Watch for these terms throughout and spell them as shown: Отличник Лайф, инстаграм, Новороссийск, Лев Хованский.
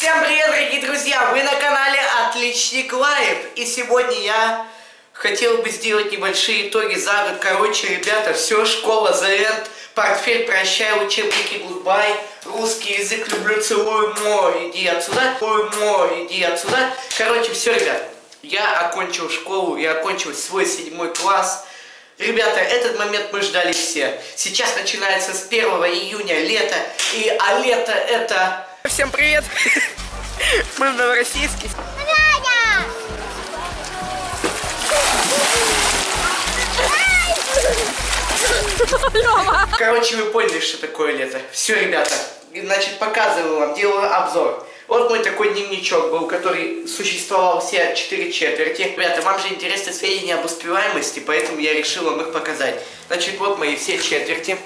Всем привет, дорогие друзья! Вы на канале Отличник Лайф. И сегодня я хотел бы сделать небольшие итоги за год. Короче, ребята, все, школа, зэнд, портфель, прощай, учебники, гудбай. Русский язык люблю, целую, мо, иди отсюда. Целую, мо, иди отсюда. Короче, все, ребят, я окончил школу, я окончил свой 7 класс. Ребята, этот момент мы ждали все. Сейчас начинается с 1 июня лето, а лето это... Всем привет! Мы в Новороссийске. Короче, вы поняли, что такое лето. Все, ребята, значит, показываю вам, делаю обзор. Вот мой такой дневничок был, который существовал все 4 четверти. Ребята, вам же интересны сведения об успеваемости, поэтому я решил вам их показать. Значит, вот мои все четверти.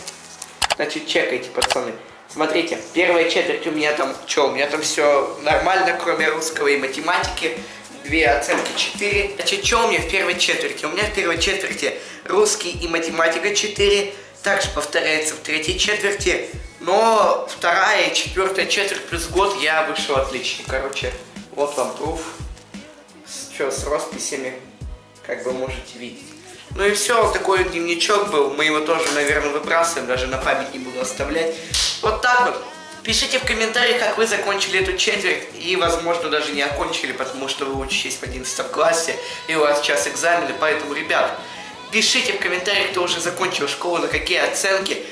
Значит, чекайте, пацаны. Смотрите, первая четверть у меня там, что, у меня там все нормально, кроме русского и математики. 2 оценки 4. Значит, что у меня в первой четверти? У меня в первой четверти русский и математика 4. Также повторяется в третьей четверти. Но вторая и 4-я четверть плюс год я вышел отлично. Короче, вот вам пруф. Что, с росписями, как вы можете видеть. Ну и все, вот такой дневничок был. Мы его тоже, наверное, выбрасываем, даже на память не буду оставлять. Вот так вот. Пишите в комментариях, как вы закончили эту четверть. И, возможно, даже не окончили, потому что вы учитесь в 11 классе. И у вас сейчас экзамены. Поэтому, ребят, пишите в комментариях, кто уже закончил школу, на какие оценки.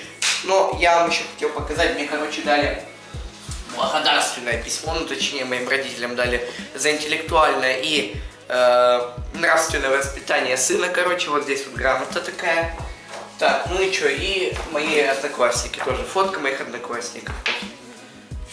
Но я вам еще хотел показать. Мне, короче, дали благодарственное письмо. Ну, точнее, моим родителям дали за интеллектуальное и... нравственное воспитание сына, короче, вот здесь вот грамота такая. Так, ну и что, и мои одноклассники тоже, фотка моих одноклассников.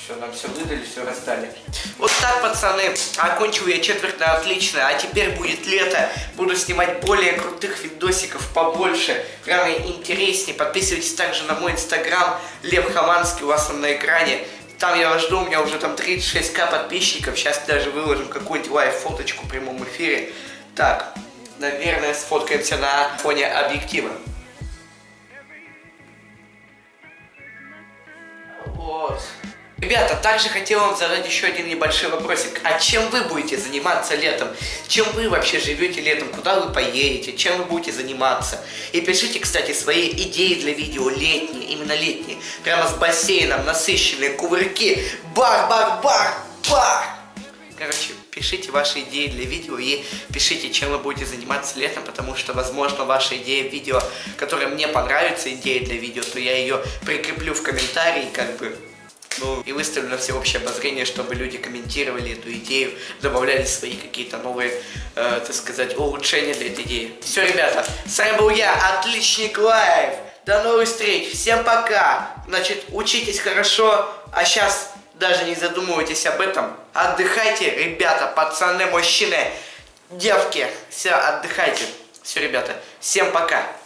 Все, нам все выдали, все раздали. Вот так, пацаны, окончил я четверть на отлично, а теперь будет лето, буду снимать более крутых видосиков, побольше, прямо интереснее. Подписывайтесь также на мой инстаграм, Лев Хованский, у вас там на экране. Там я вас жду, у меня уже там 36 000 подписчиков. Сейчас даже выложим какую-нибудь лайв-фоточку в прямом эфире. Так, наверное, сфоткаемся на фоне объектива. Вот. Ребята, также хотел вам задать еще один небольшой вопросик. А чем вы будете заниматься летом? Чем вы вообще живете летом? Куда вы поедете? Чем вы будете заниматься? И пишите, кстати, свои идеи для видео летние, именно летние. Прямо с бассейном, насыщенные кувырки. Бар-бар-бар-бар! Короче, пишите ваши идеи для видео и пишите, чем вы будете заниматься летом, потому что, возможно, ваша идея видео, которая мне понравится, идея для видео, то я ее прикреплю в комментарии, как бы... Ну, и выставлю на всеобщее обозрение, чтобы люди комментировали эту идею, добавляли свои какие-то новые, так сказать, улучшения для этой идеи. Все, ребята, с вами был я, Отличник Лайф. До новых встреч, всем пока. Значит, учитесь хорошо, а сейчас даже не задумывайтесь об этом. Отдыхайте, ребята, пацаны, мужчины, девки, все, отдыхайте. Все, ребята, всем пока.